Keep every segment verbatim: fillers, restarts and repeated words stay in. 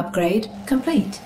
Upgrade complete.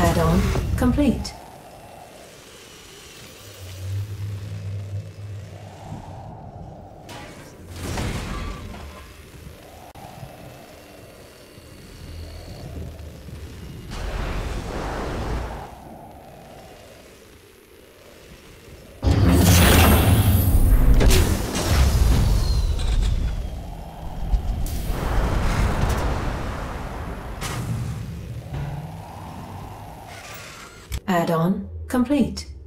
Add-on complete. Add-on complete.